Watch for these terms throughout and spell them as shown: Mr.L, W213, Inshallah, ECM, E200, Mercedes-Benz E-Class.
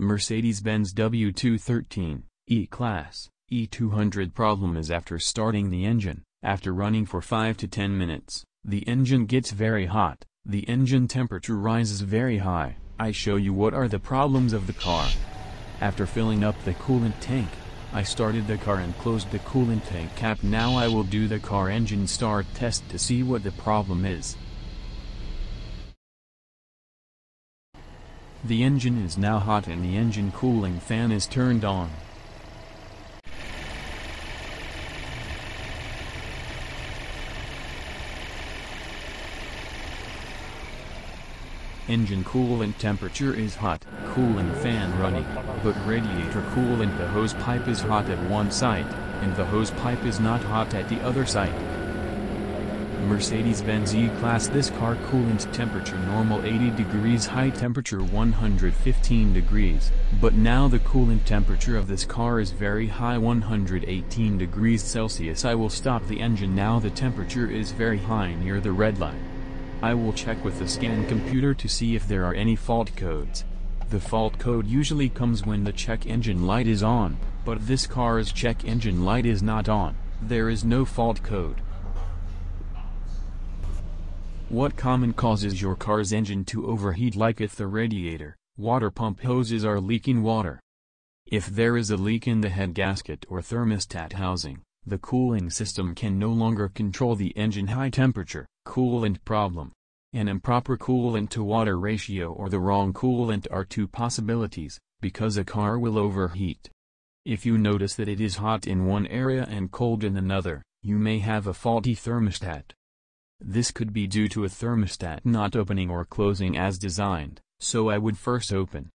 Mercedes-Benz W213, E-Class, E200 problem is after starting the engine, after running for 5 to 10 minutes, the engine gets very hot, the engine temperature rises very high. I show you what are the problems of the car. After filling up the coolant tank, I started the car and closed the coolant tank cap. Now I will do the car engine start test to see what the problem is. The engine is now hot and the engine cooling fan is turned on. Engine coolant temperature is hot, coolant fan running, but radiator coolant, the hose pipe is hot at one side, and the hose pipe is not hot at the other side. Mercedes-Benz E-Class, this car coolant temperature normal 80 degrees, high temperature 115 degrees, but now the coolant temperature of this car is very high, 118 degrees Celsius. I will stop the engine now, the temperature is very high near the red line. I will check with the scan computer to see if there are any fault codes. The fault code usually comes when the check engine light is on, but this car's check engine light is not on, there is no fault code. What common causes your car's engine to overheat, like if the radiator, water pump hoses are leaking water? If there is a leak in the head gasket or thermostat housing, the cooling system can no longer control the engine high temperature, coolant problem. An improper coolant to water ratio or the wrong coolant are two possibilities, because a car will overheat. If you notice that it is hot in one area and cold in another, you may have a faulty thermostat. This could be due to a thermostat not opening or closing as designed, so I would first open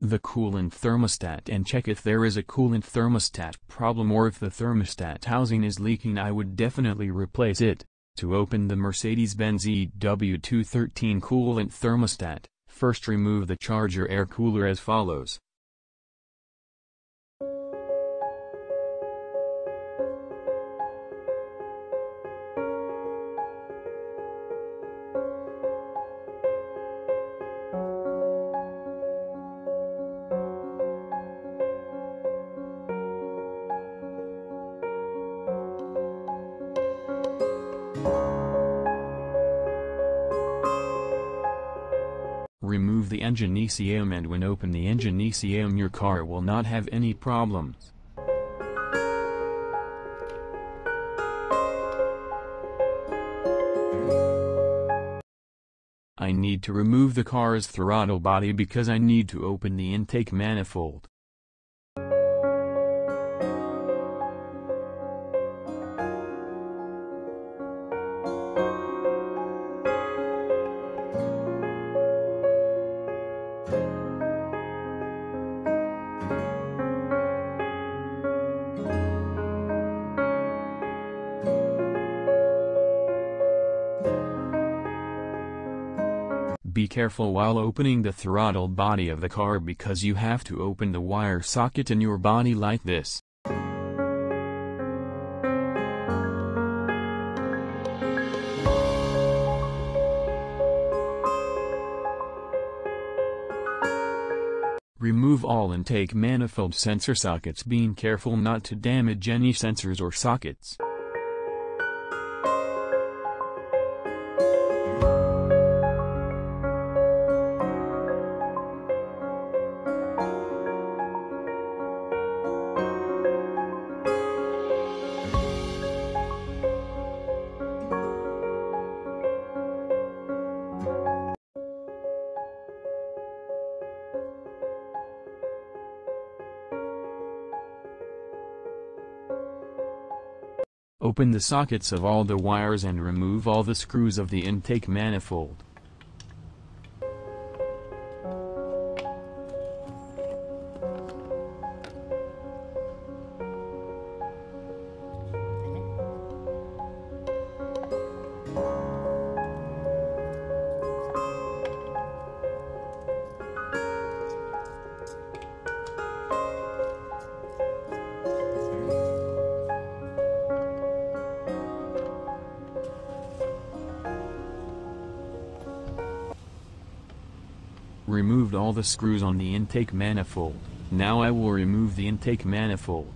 the coolant thermostat and check if there is a coolant thermostat problem, or if the thermostat housing is leaking, I would definitely replace it. To open the Mercedes-Benz EW213 coolant thermostat, first remove the charger air cooler as follows. Remove the engine ECM, and when open the engine ECM, your car will not have any problems. I need to remove the car's throttle body because I need to open the intake manifold. Be careful while opening the throttle body of the car, because you have to open the wire socket in your body like this. Remove all intake manifold sensor sockets, being careful not to damage any sensors or sockets. Open the sockets of all the wires and remove all the screws of the intake manifold. removed all the screws on the intake manifold. Now I will remove the intake manifold.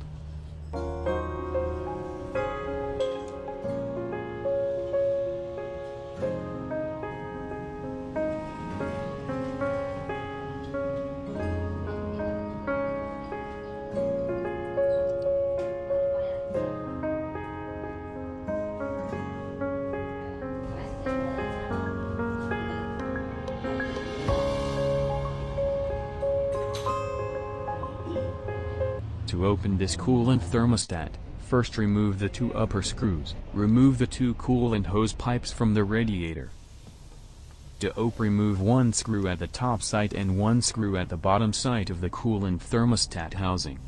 To open this coolant thermostat, first remove the two upper screws. Remove the two coolant hose pipes from the radiator. To open, remove one screw at the top sight and one screw at the bottom sight of the coolant thermostat housing.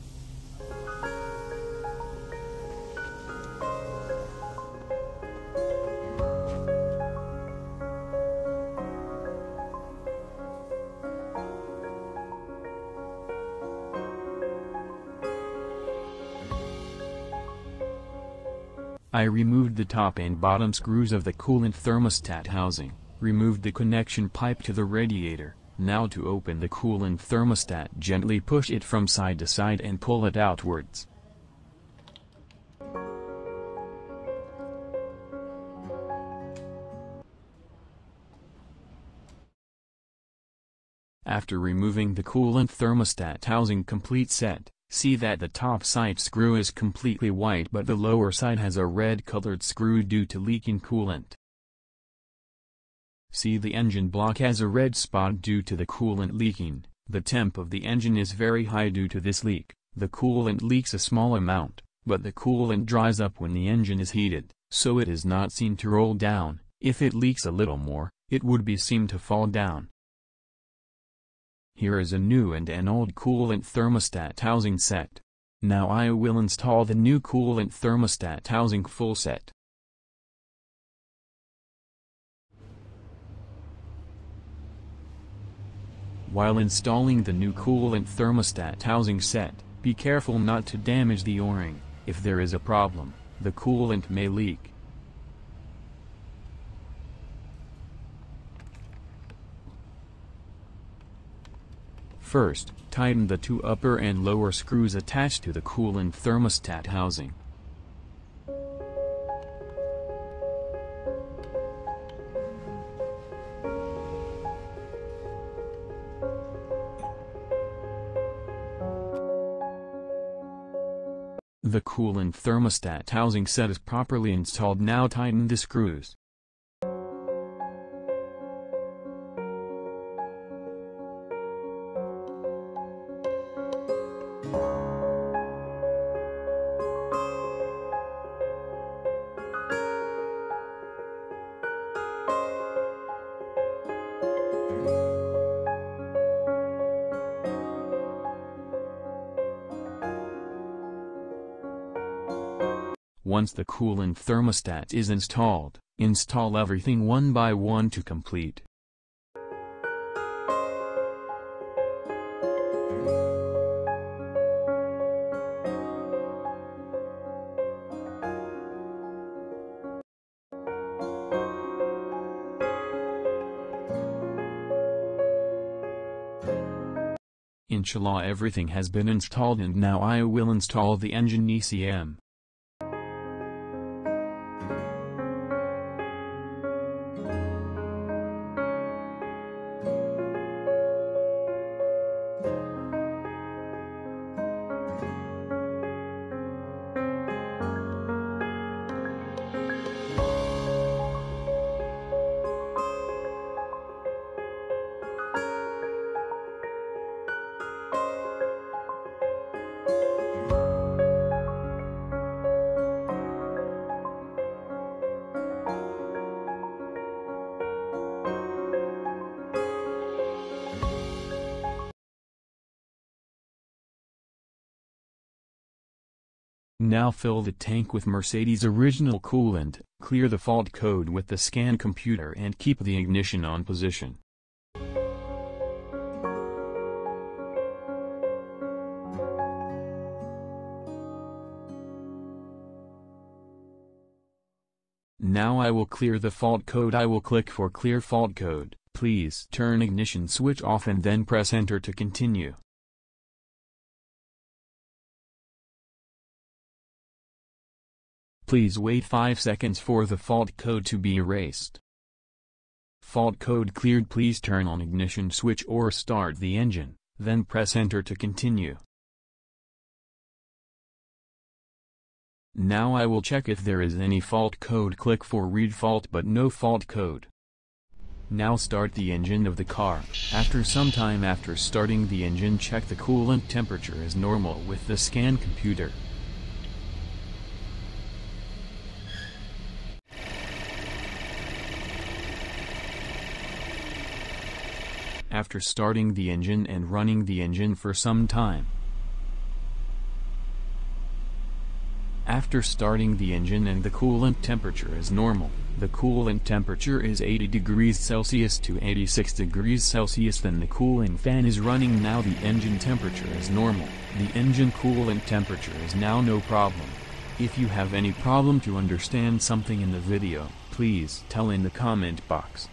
I removed the top and bottom screws of the coolant thermostat housing, removed the connection pipe to the radiator. Now to open the coolant thermostat, gently push it from side to side and pull it outwards. After removing the coolant thermostat housing complete set, see that the top side screw is completely white but the lower side has a red colored screw due to leaking coolant. See the engine block has a red spot due to the coolant leaking. The temp of the engine is very high due to this leak. The coolant leaks a small amount, but the coolant dries up when the engine is heated, so it is not seen to roll down. If it leaks a little more, it would be seen to fall down. Here is a new and an old coolant thermostat housing set. Now I will install the new coolant thermostat housing full set. While installing the new coolant thermostat housing set, be careful not to damage the O-ring. If there is a problem, the coolant may leak. First, tighten the two upper and lower screws attached to the coolant thermostat housing. The coolant thermostat housing set is properly installed. Now tighten the screws. Once the coolant thermostat is installed, install everything one by one to complete. Inshallah, everything has been installed, and now I will install the engine ECM. Now fill the tank with Mercedes original coolant, clear the fault code with the scan computer and keep the ignition on position. Now I will clear the fault code. I will click for clear fault code. Please turn ignition switch off and then press enter to continue. Please wait 5 seconds for the fault code to be erased. Fault code cleared. Please turn on ignition switch or start the engine, then press enter to continue. Now I will check if there is any fault code. Click for read fault but no fault code. Now start the engine of the car. After some time after starting the engine, check the coolant temperature is normal with the scan computer. After starting the engine and running the engine for some time. After starting the engine and the coolant temperature is normal, the coolant temperature is 80 degrees Celsius to 86 degrees Celsius, then the cooling fan is running. Now the engine temperature is normal, the engine coolant temperature is now no problem. If you have any problem to understand something in the video, please tell in the comment box.